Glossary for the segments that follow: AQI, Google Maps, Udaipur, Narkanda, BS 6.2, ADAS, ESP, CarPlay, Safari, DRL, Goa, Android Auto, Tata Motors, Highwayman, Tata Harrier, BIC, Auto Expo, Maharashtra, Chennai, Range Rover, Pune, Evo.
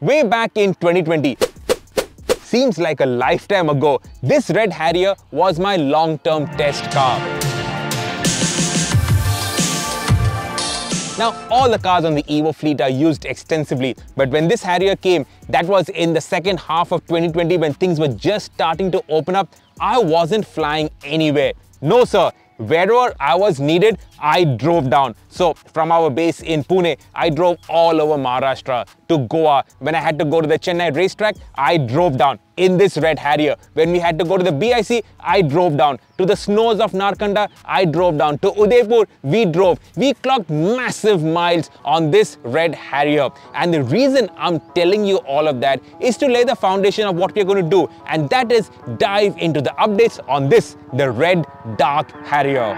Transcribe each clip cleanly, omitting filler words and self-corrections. way back in 2020. Seems like a lifetime ago, this Red Harrier was my long-term test car. Now, all the cars on the Evo fleet are used extensively, but when this Harrier came, that was in the second half of 2020 when things were just starting to open up, I wasn't flying anywhere. No sir, wherever I was needed, I drove down. So from our base in Pune, I drove all over Maharashtra to Goa. When I had to go to the Chennai racetrack, I drove down in this Red Harrier. When we had to go to the BIC, I drove down. To the snows of Narkanda, I drove down. To Udaipur, we drove. We clocked massive miles on this Red Harrier. And the reason I'm telling you all of that is to lay the foundation of what we're going to do. And that is dive into the updates on this, the Red Dark Harrier.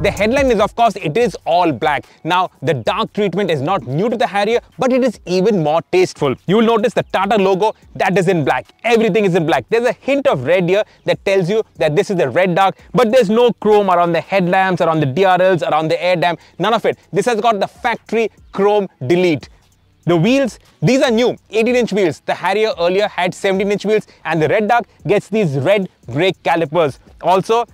The headline is, of course, it is all black. Now, the dark treatment is not new to the Harrier, but it is even more tasteful. You'll notice the Tata logo, that is in black. Everything is in black. There's a hint of red here that tells you that this is the Red Dark, but there's no chrome around the headlamps, around the DRLs, around the air dam, none of it. This has got the factory chrome delete. The wheels, these are new, 18-inch wheels. The Harrier earlier had 17-inch wheels, and the Red Dark gets these red brake calipers. Also,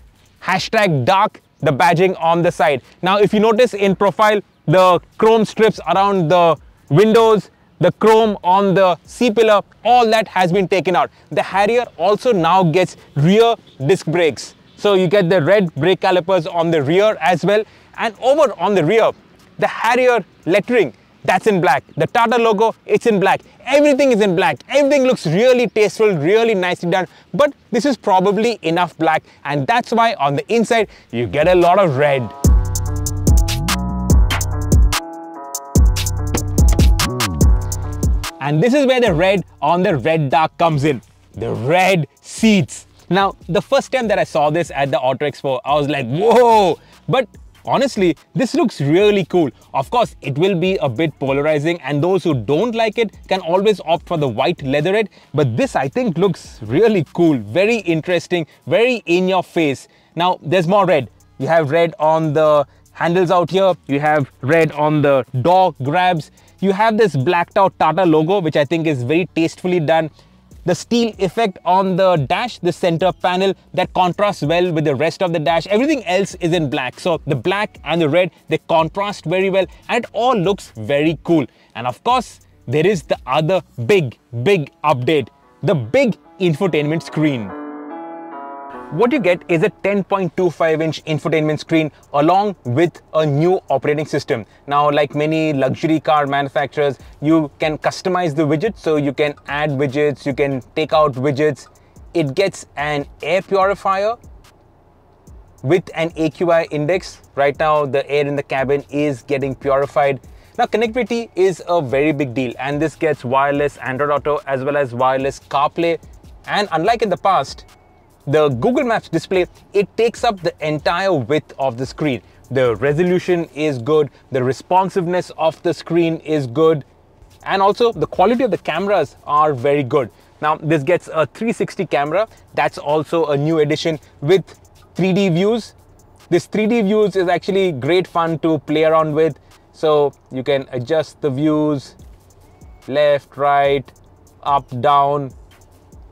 #dark. The badging on the side. Now, if you notice in profile, the chrome strips around the windows, the chrome on the C-pillar, all that has been taken out. The Harrier also now gets rear disc brakes. So you get the red brake calipers on the rear as well. And over on the rear, the Harrier lettering, that's in black. The Tata logo, it's in black. Everything is in black. Everything looks really tasteful, really nicely done. But this is probably enough black, and that's why on the inside, you get a lot of red. And this is where the red on the Red Dark comes in. The red seats. Now, the first time that I saw this at the Auto Expo, I was like, whoa! But honestly, this looks really cool. Of course, it will be a bit polarizing, and those who don't like it can always opt for the white leatherette. But this, I think, looks really cool, very interesting, very in your face. Now, there's more red. You have red on the handles out here. You have red on the door grabs. You have this blacked out Tata logo, which I think is very tastefully done. The steel effect on the dash, the center panel, that contrasts well with the rest of the dash. Everything else is in black. So the black and the red, they contrast very well, and it all looks very cool. And of course, there is the other big update, the big infotainment screen. What you get is a 10.25-inch infotainment screen along with a new operating system. Now, like many luxury car manufacturers, you can customize the widgets. So you can add widgets, you can take out widgets. It gets an air purifier with an AQI index. Right now, the air in the cabin is getting purified. Now, connectivity is a very big deal, and this gets wireless Android Auto as well as wireless CarPlay. And unlike in the past, the Google Maps display, it takes up the entire width of the screen. The resolution is good, the responsiveness of the screen is good, and also the quality of the cameras are very good. Now, this gets a 360 camera. That's also a new addition with 3D views. This 3D views is actually great fun to play around with. So you can adjust the views, left, right, up, down.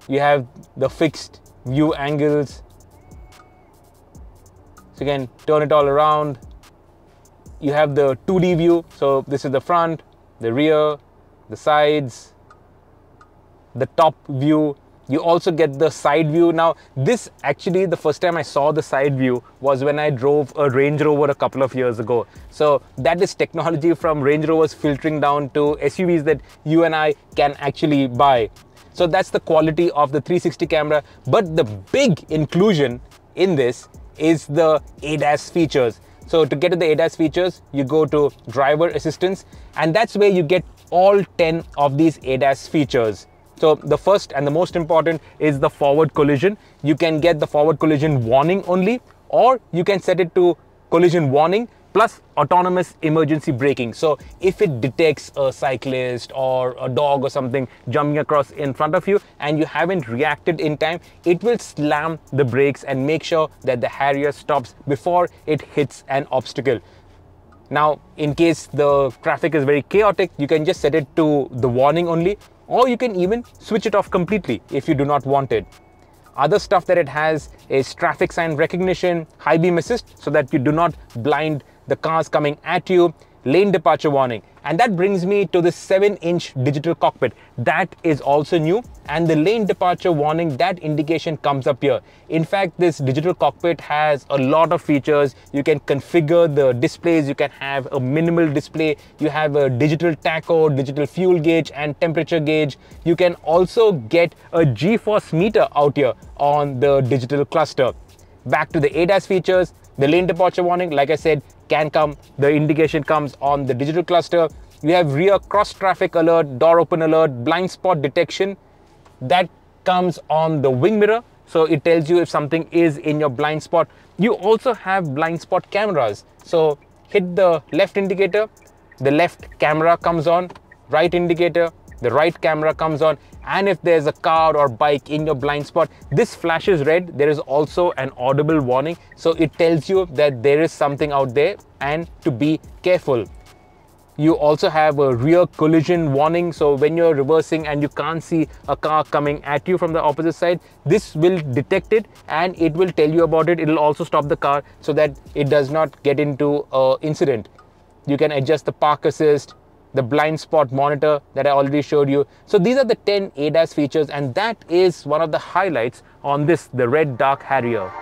You have the fixed view angles, so you can turn it all around. You have the 2D view, so this is the front, the rear, the sides, the top view. You also get the side view. Now, this actually, the first time I saw the side view was when I drove a Range Rover a couple of years ago. So that is technology from Range Rovers filtering down to SUVs that you and I can actually buy. So that's the quality of the 360 camera. But the big inclusion in this is the ADAS features. So to get to the ADAS features, you go to driver assistance, and that's where you get all 10 of these ADAS features. So the first and the most important is the forward collision. You can get the forward collision warning only, or you can set it to collision warning plus autonomous emergency braking. So if it detects a cyclist or a dog or something jumping across in front of you and you haven't reacted in time, it will slam the brakes and make sure that the Harrier stops before it hits an obstacle. Now, in case the traffic is very chaotic, you can just set it to the warning only, or you can even switch it off completely if you do not want it. Other stuff that it has is traffic sign recognition, high beam assist so that you do not blind the cars coming at you, lane departure warning. And that brings me to the 7-inch digital cockpit. That is also new, and the lane departure warning, that indication comes up here. In fact, this digital cockpit has a lot of features. You can configure the displays, you can have a minimal display, you have a digital tacho, digital fuel gauge and temperature gauge. You can also get a G-force meter out here on the digital cluster. Back to the ADAS features, the lane departure warning, like I said, can come, the indication comes on the digital cluster. You have rear cross traffic alert, door open alert, blind spot detection. That comes on the wing mirror, so it tells you if something is in your blind spot. You also have blind spot cameras. So hit the left indicator, the left camera comes on, right indicator, the right camera comes on, and if there's a car or bike in your blind spot, this flashes red. There is also an audible warning, so it tells you that there is something out there and to be careful. You also have a rear collision warning, so when you're reversing and you can't see a car coming at you from the opposite side, this will detect it and it will tell you about it. It'll also stop the car so that it does not get into an incident. You can adjust the park assist, the blind spot monitor that I already showed you. So these are the 10 ADAS features, and that is one of the highlights on this, the red dark Harrier.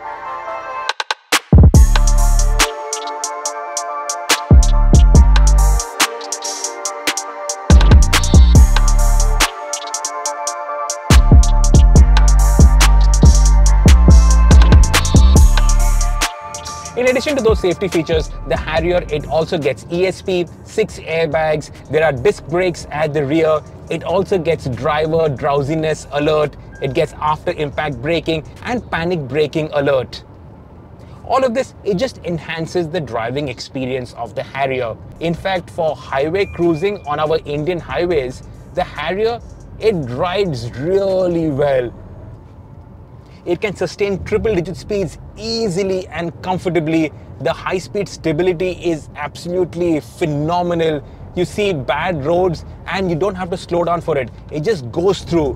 In addition to those safety features, the Harrier, it also gets ESP, 6 airbags, there are disc brakes at the rear, it also gets driver drowsiness alert, it gets after impact braking and panic braking alert. All of this, it just enhances the driving experience of the Harrier. In fact, for highway cruising on our Indian highways, the Harrier, it drives really well. It can sustain triple-digit speeds easily and comfortably. The high-speed stability is absolutely phenomenal. You see bad roads and you don't have to slow down for it. It just goes through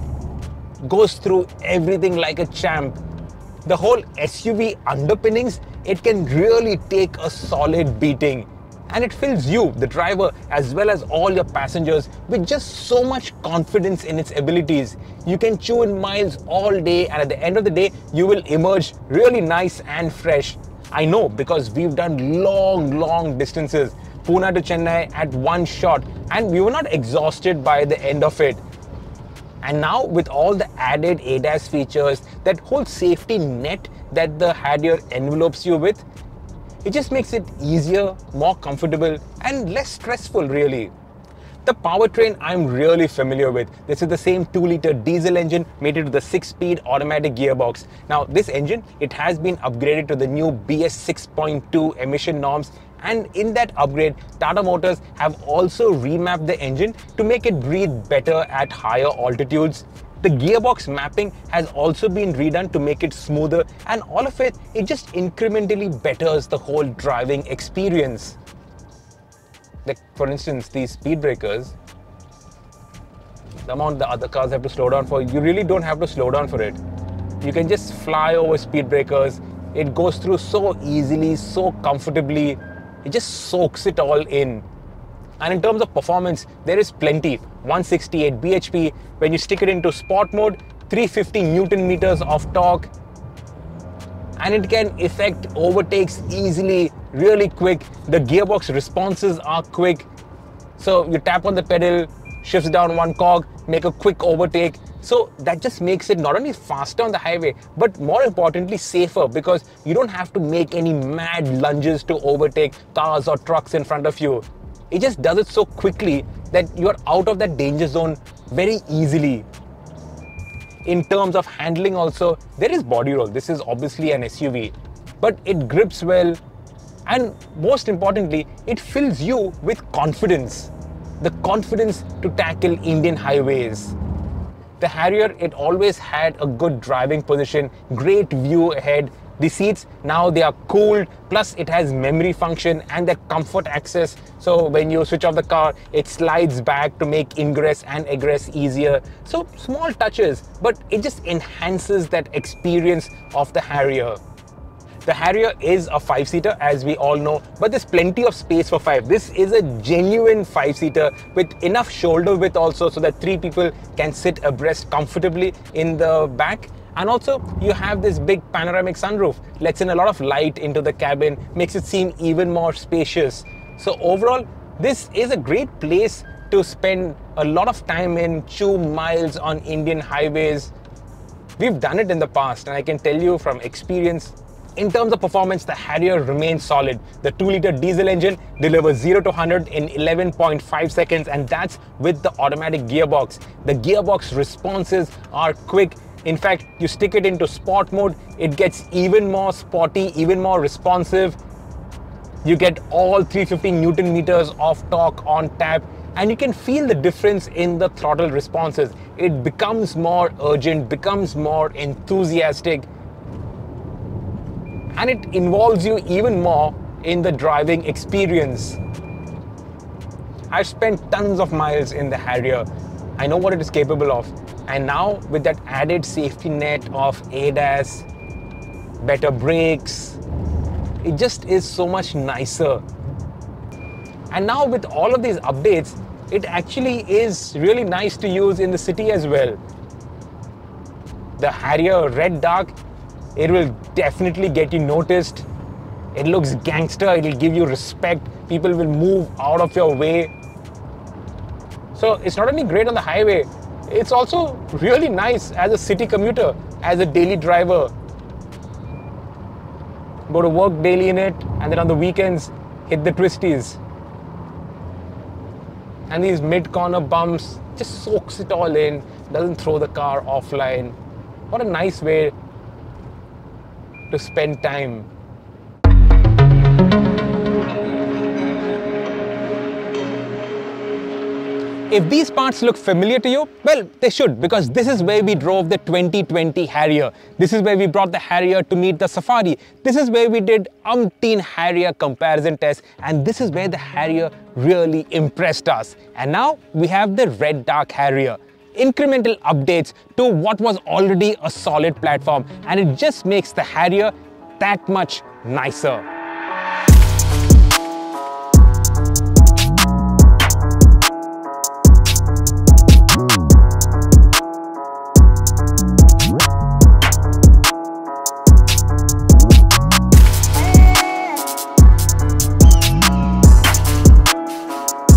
everything like a champ. The whole SUV underpinnings, it can really take a solid beating. And it fills you, the driver, as well as all your passengers with just so much confidence in its abilities. You can chew in miles all day, and at the end of the day, you will emerge really nice and fresh. I know, because we've done long distances, Pune to Chennai at one shot, and we were not exhausted by the end of it. And now with all the added ADAS features, that whole safety net that the Harrier envelopes you with, it just makes it easier, more comfortable and less stressful really. The powertrain I'm really familiar with. This is the same 2-liter diesel engine mated with a 6-speed automatic gearbox. Now this engine, it has been upgraded to the new BS 6.2 emission norms, and in that upgrade, Tata Motors have also remapped the engine to make it breathe better at higher altitudes. The gearbox mapping has also been redone to make it smoother, and all of it, it just incrementally betters the whole driving experience. Like for instance, these speed breakers, the amount the other cars have to slow down for, you really don't have to slow down for it. You can just fly over speed breakers. It goes through so easily, so comfortably. It just soaks it all in. And in terms of performance, there is plenty. 168 bhp, when you stick it into sport mode, 350 newton meters of torque, and it can effect overtakes easily, really quick. The gearbox responses are quick, so you tap on the pedal, shifts down one cog, make a quick overtake. So that just makes it not only faster on the highway, but more importantly safer, because you don't have to make any mad lunges to overtake cars or trucks in front of you. It just does it so quickly that you are out of that danger zone very easily. In terms of handling also, there is body roll. This is obviously an SUV, but it grips well. and most importantly, it fills you with confidence. The confidence to tackle Indian highways. The Harrier, it always had a good driving position, great view ahead. The seats, now they are cooled, plus it has memory function and the comfort access. So when you switch off the car, it slides back to make ingress and egress easier. So small touches, but it just enhances that experience of the Harrier. The Harrier is a 5-seater, as we all know, but there's plenty of space for 5. This is a genuine 5-seater with enough shoulder width also, so that 3 people can sit abreast comfortably in the back. And also, you have this big panoramic sunroof, lets in a lot of light into the cabin, makes it seem even more spacious. So overall, this is a great place to spend a lot of time in, chew miles on Indian highways. We've done it in the past, and I can tell you from experience, in terms of performance, the Harrier remains solid. The 2-litre diesel engine delivers 0 to 100 in 11.5 seconds, and that's with the automatic gearbox. The gearbox responses are quick. In fact, you stick it into sport mode, it gets even more sporty, even more responsive. You get all 350 Newton meters of torque on tap, and you can feel the difference in the throttle responses. It becomes more urgent, becomes more enthusiastic, and it involves you even more in the driving experience. I've spent tons of miles in the Harrier. I know what it is capable of. And now with that added safety net of ADAS, better brakes, it just is so much nicer. And now with all of these updates, it actually is really nice to use in the city as well. The Harrier Red Dark, it will definitely get you noticed. It looks gangster, it will give you respect. People will move out of your way. So it's not only great on the highway, it's also really nice as a city commuter, as a daily driver. Go to work daily in it, and then on the weekends, hit the twisties. And these mid-corner bumps, just soaks it all in, doesn't throw the car offline. What a nice way to spend time. If these parts look familiar to you, well, they should, because this is where we drove the 2020 Harrier. This is where we brought the Harrier to meet the Safari. This is where we did umpteen Harrier comparison tests, and this is where the Harrier really impressed us. And now we have the Red Dark Harrier. Incremental updates to what was already a solid platform, and it just makes the Harrier that much nicer.